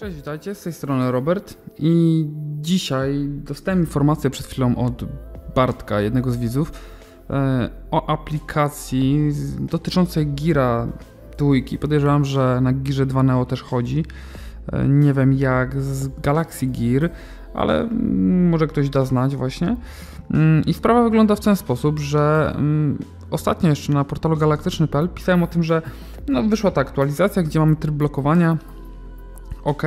Cześć, witajcie, z tej strony Robert i dzisiaj dostałem informację przed chwilą od Bartka, jednego z widzów, o aplikacji dotyczącej Geara 2. Podejrzewam, że na Gearze 2 Neo też chodzi. Nie wiem jak z Galaxy Gear, ale może ktoś da znać właśnie. I sprawa wygląda w ten sposób, że ostatnio jeszcze na portalu galaktyczny.pl pisałem o tym, że wyszła ta aktualizacja, gdzie mamy tryb blokowania. OK,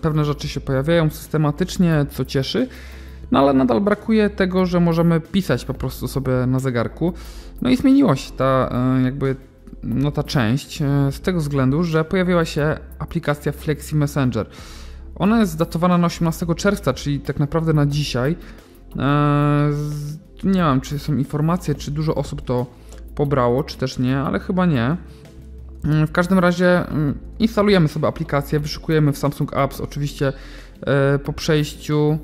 pewne rzeczy się pojawiają systematycznie, co cieszy, no ale nadal brakuje tego, że możemy pisać po prostu sobie na zegarku. No i zmieniła się ta ta część z tego względu, że pojawiła się aplikacja Fleksy Messenger. Ona jest datowana na 18 czerwca, czyli tak naprawdę na dzisiaj. Nie wiem, czy są informacje, czy dużo osób to pobrało, czy też nie, ale chyba nie. W każdym razie instalujemy sobie aplikację, wyszukujemy w Samsung Apps, oczywiście po przejściu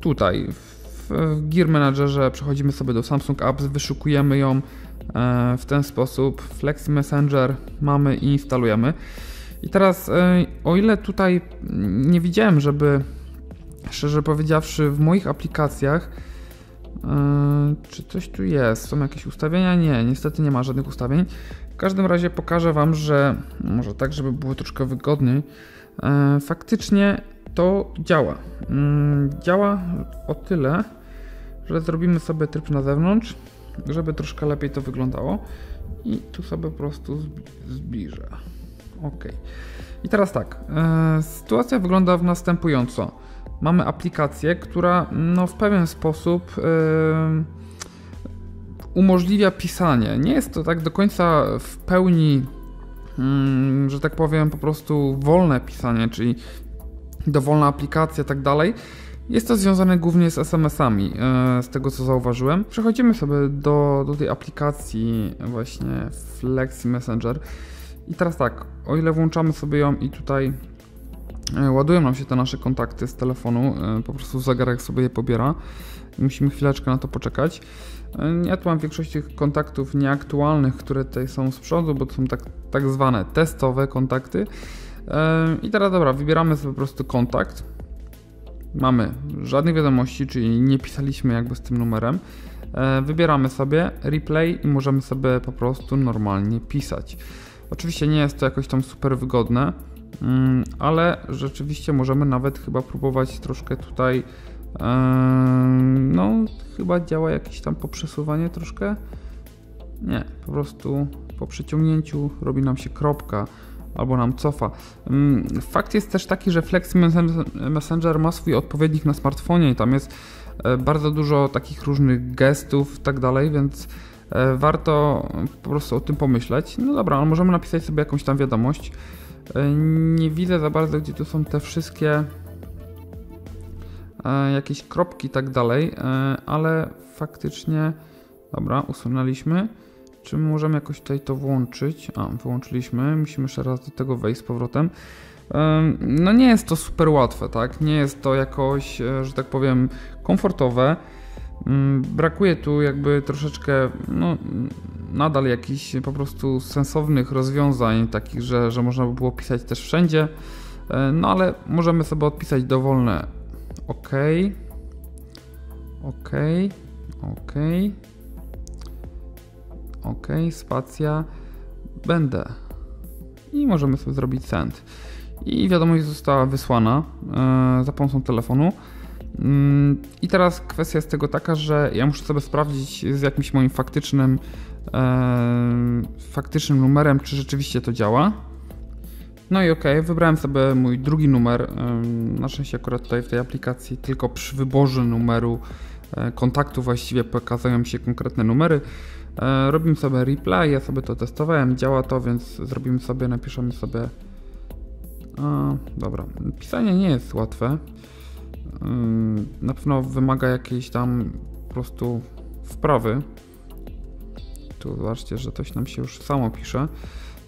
tutaj w Gear Managerze przechodzimy sobie do Samsung Apps, wyszukujemy ją w ten sposób, Fleksy Messenger mamy i instalujemy. I teraz o ile tutaj nie widziałem, żeby szczerze powiedziawszy w moich aplikacjach czy coś tu jest? Są jakieś ustawienia? Nie, niestety nie ma żadnych ustawień. W każdym razie pokażę Wam, że może tak, żeby było troszkę wygodniej. Faktycznie to działa. Działa o tyle, że zrobimy sobie tryb na zewnątrz, żeby troszkę lepiej to wyglądało. I tu sobie po prostu zbliżę. OK. I teraz tak. Sytuacja wygląda następująco. Mamy aplikację, która w pewien sposób umożliwia pisanie. Nie jest to tak do końca w pełni, że tak powiem, po prostu wolne pisanie, czyli dowolna aplikacja i tak dalej. Jest to związane głównie z SMS-ami, z tego co zauważyłem. Przechodzimy sobie do tej aplikacji właśnie Fleksy Messenger. I teraz tak, o ile włączamy sobie ją i tutaj ładują nam się te nasze kontakty z telefonu, po prostu zegarek sobie je pobiera. Musimy chwileczkę na to poczekać. Ja tu mam większość tych kontaktów nieaktualnych, które tutaj są z przodu, bo to są tak zwane testowe kontakty. I teraz dobra, wybieramy sobie po prostu kontakt. Mamy żadnych wiadomości, czyli nie pisaliśmy jakby z tym numerem. Wybieramy sobie replay i możemy sobie po prostu normalnie pisać. Oczywiście nie jest to jakoś tam super wygodne, ale rzeczywiście możemy nawet chyba próbować troszkę tutaj, chyba działa jakieś tam poprzesuwanie troszkę, nie, po prostu po przeciągnięciu robi nam się kropka albo nam cofa. Fakt jest też taki, że Fleksy Messenger ma swój odpowiednik na smartfonie i tam jest bardzo dużo takich różnych gestów i tak dalej, więc warto po prostu o tym pomyśleć. No dobra, ale możemy napisać sobie jakąś tam wiadomość. Nie widzę za bardzo, gdzie tu są te wszystkie jakieś kropki i tak dalej, ale faktycznie, dobra, usunęliśmy. Czy możemy jakoś tutaj to włączyć? Wyłączyliśmy, musimy jeszcze raz do tego wejść z powrotem. No nie jest to super łatwe, tak? Nie jest to jakoś, że tak powiem, komfortowe. Brakuje tu jakby troszeczkę, nadal jakichś po prostu sensownych rozwiązań, takich, że można by było pisać też wszędzie, no ale możemy sobie odpisać dowolne. OK, spacja, będę i możemy sobie zrobić send. I wiadomość została wysłana za pomocą telefonu. I teraz kwestia jest tego taka, że ja muszę sobie sprawdzić z jakimś moim faktycznym numerem, czy rzeczywiście to działa. No i OK, wybrałem sobie mój drugi numer. Na szczęście akurat tutaj w tej aplikacji tylko przy wyborze numeru kontaktu właściwie pokazują mi się konkretne numery. Robimy sobie replay, ja sobie to testowałem, działa to, więc zrobimy sobie, napiszemy sobie... Dobra, pisanie nie jest łatwe. Na pewno wymaga jakiejś tam po prostu wprawy. Tu zobaczcie, że coś nam się już samo pisze.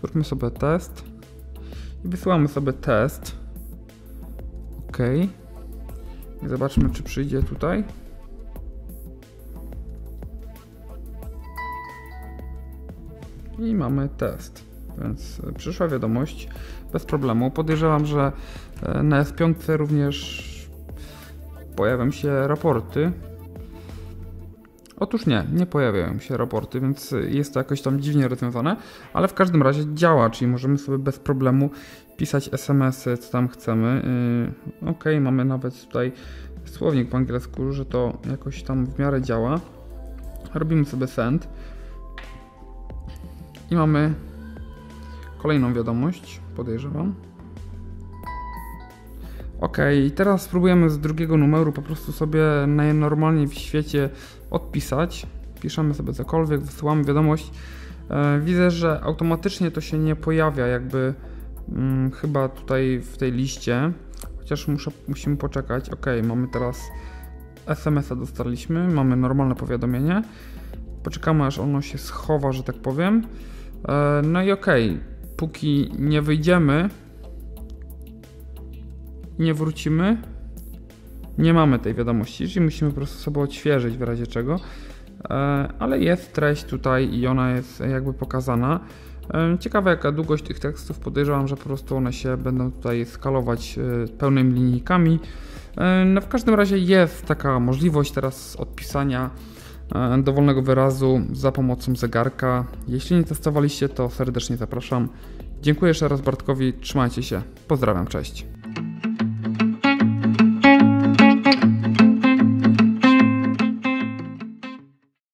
Zróbmy sobie test i wysyłamy sobie test. OK. I zobaczmy, czy przyjdzie tutaj. I mamy test. Więc przyszła wiadomość bez problemu. Podejrzewam, że na S5 również pojawią się raporty. Otóż nie pojawiają się raporty, więc jest to jakoś tam dziwnie rozwiązane, ale w każdym razie działa, czyli możemy sobie bez problemu pisać SMS-y, co tam chcemy. Ok, mamy nawet tutaj słownik po angielsku, że to jakoś tam w miarę działa. Robimy sobie send i mamy kolejną wiadomość, podejrzewam. Ok, teraz spróbujemy z drugiego numeru po prostu sobie najnormalniej w świecie odpisać. Piszemy sobie cokolwiek, wysyłamy wiadomość. Widzę, że automatycznie to się nie pojawia jakby chyba tutaj w tej liście. Chociaż musimy poczekać. Ok, mamy teraz SMS-a dostaliśmy, mamy normalne powiadomienie. Poczekamy, aż ono się schowa, że tak powiem. No i ok, póki nie wyjdziemy, nie wrócimy, nie mamy tej wiadomości, czyli musimy po prostu sobie odświeżyć w razie czego, ale jest treść tutaj i ona jest jakby pokazana. Ciekawe jaka długość tych tekstów, podejrzewam, że po prostu one się będą tutaj skalować pełnymi linijkami. No w każdym razie jest taka możliwość teraz odpisania dowolnego wyrazu za pomocą zegarka. Jeśli nie testowaliście, to serdecznie zapraszam. Dziękuję jeszcze raz Bartkowi, trzymajcie się, pozdrawiam, cześć.